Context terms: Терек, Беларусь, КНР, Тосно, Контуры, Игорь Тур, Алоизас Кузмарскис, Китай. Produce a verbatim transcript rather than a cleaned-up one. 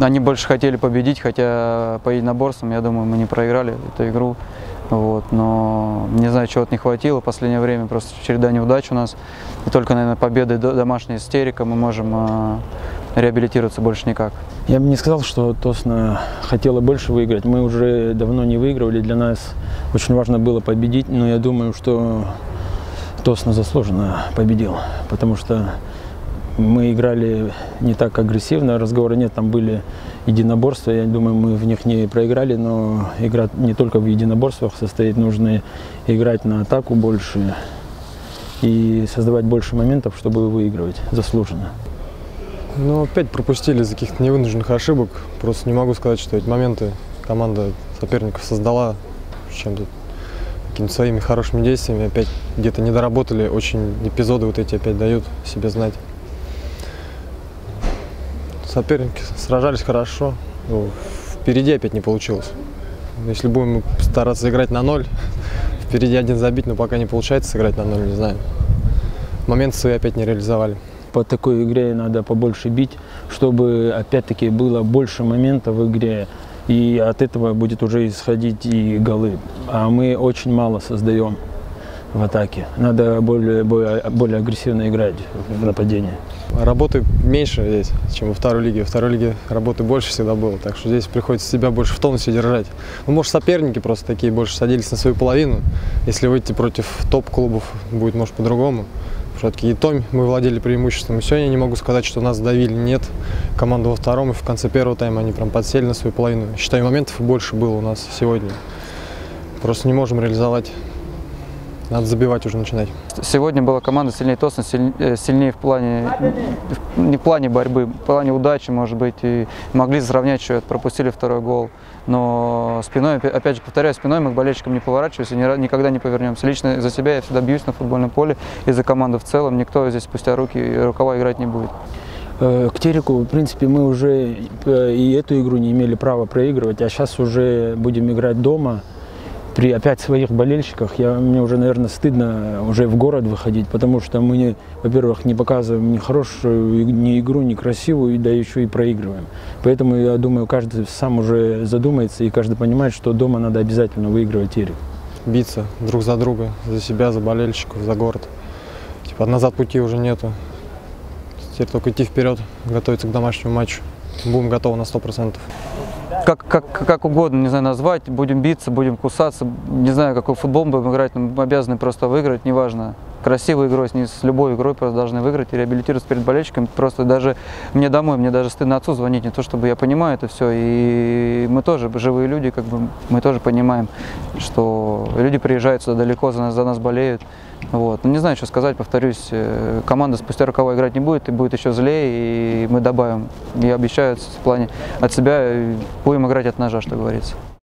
Они больше хотели победить, хотя по единоборствам, я думаю, мы не проиграли эту игру. Вот, но не знаю, чего-то не хватило. В последнее время просто череда неудач у нас. И только, наверное, победа и домашняя истерика мы можем э, реабилитироваться больше никак. Я бы не сказал, что Тосно хотела больше выиграть. Мы уже давно не выигрывали. Для нас очень важно было победить. Но я думаю, что Тосно заслуженно победил. Потому что мы играли не так агрессивно, разговора нет, там были единоборства, я думаю, мы в них не проиграли, но игра не только в единоборствах состоит, нужно играть на атаку больше и создавать больше моментов, чтобы выигрывать заслуженно. Ну, опять пропустили из-за каких-то невынужденных ошибок, просто не могу сказать, что эти моменты команда соперников создала чем-то, какими-то своими хорошими действиями, опять где-то недоработали, очень эпизоды вот эти опять дают себе знать. Соперники сражались хорошо, но впереди опять не получилось. Если будем стараться играть на ноль, впереди один забить, но пока не получается сыграть на ноль, не знаю. Момент свои опять не реализовали. По такой игре надо побольше бить, чтобы опять-таки было больше моментов в игре. И от этого будет уже исходить и голы. А мы очень мало создаем в атаке. Надо более, более, более агрессивно играть в нападении. Работы меньше здесь, чем во второй лиге. Во второй лиге работы больше всегда было, так что здесь приходится себя больше в тонусе держать. Ну, может, соперники просто такие больше садились на свою половину. Если выйти против топ-клубов, будет, может, по-другому. Все-таки и Том мы владели преимуществом. И сегодня я не могу сказать, что нас давили, нет. Команда во втором и в конце первого тайма они прям подсели на свою половину. Считаю, моментов больше было у нас сегодня. Просто не можем реализовать. Надо забивать уже начинать. Сегодня была команда сильнее Тосно, сильнее в плане, не в плане борьбы, в плане удачи, может быть. И могли сравнять счет, пропустили второй гол. Но спиной, опять же повторяю, спиной мы к болельщикам не поворачиваемся, никогда не повернемся. Лично за себя я всегда бьюсь на футбольном поле и за команду в целом. Никто здесь спустя руки и рукава играть не будет. К Тереку, в принципе, мы уже и эту игру не имели права проигрывать, а сейчас уже будем играть дома. При опять своих болельщиках, я, мне уже, наверное, стыдно уже в город выходить, потому что мы, во-первых, не показываем ни хорошую ни игру, ни красивую, да еще и проигрываем. Поэтому, я думаю, каждый сам уже задумается и каждый понимает, что дома надо обязательно выигрывать Терек. Биться друг за друга, за себя, за болельщиков, за город. Типа назад пути уже нету. Теперь только идти вперед, готовиться к домашнему матчу. Будем готовы на сто процентов. Как, как, как угодно, не знаю, назвать, будем биться, будем кусаться, не знаю, какой футбол будем играть, но мы обязаны просто выиграть, неважно, красивой игрой, с любой игрой просто должны выиграть и реабилитироваться перед болельщиками, просто даже мне домой, мне даже стыдно отцу звонить, не то чтобы я понимаю это все, и мы тоже живые люди, как бы, мы тоже понимаем, что люди приезжают сюда далеко, за нас, за нас болеют, вот, но не знаю, что сказать, повторюсь, команда спустя рукава играть не будет, и будет еще злее, и мы добавим, я обещаю в плане от себя, будем играть от ножа, что говорится.